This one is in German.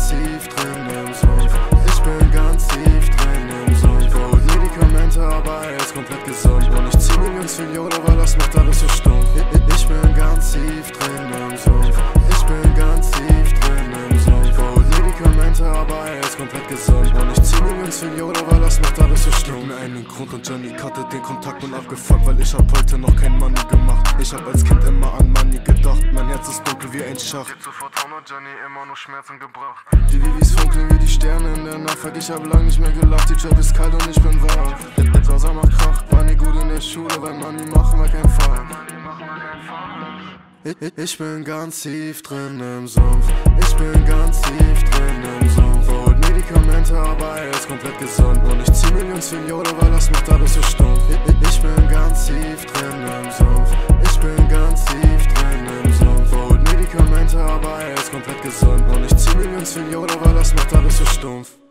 ganz tief drin im Sumpf. Ich bin ganz tief drin im Sumpf. Bro, Medikamente, aber er ist komplett gesund. Und ich zieh mir ganz viel Yoda, weil das macht alles so stumpf. Ich bin ganz tief drin im Sumpf. Ich bin ganz tief drin im Sumpf. Bro, Medikamente, aber er ist komplett gesund. Und ich zieh mir ganz viel Yoda, weil das macht alles so stumpf. Mir einen Grund und Johnny hatte den Kontakt und abgefuckt, weil ich hab heute noch kein Money gemacht. Ich hab als Kind immer an Money gedacht. Mein Herz ist dunkel wie ein Schacht. Johnny immer noch Schmerzen gebracht. Die Babys funkeln wie die Sterne in der Nacht. Ich hab lang nicht mehr gelacht, die Trap ist kalt und ich bin wach. Sausa macht Krach, war nie gut in der Schule, weil Money machen wir keinen Fall. Ich bin ganz tief drin im Sumpf. Ich bin ganz tief drin im Sumpf. Holt Medikamente, aber er ist komplett gesund. Und ich zieh Millionen für Yoda, weil das macht alles so stumpf. Ich bin ganz tief drin im Sumpf. Ich bin ganz tief drin im Sumpf. Holt Medikamente, aber er ist komplett gesund. Und ich zieh Millionen für Yoda, weil das macht alles so stumpf.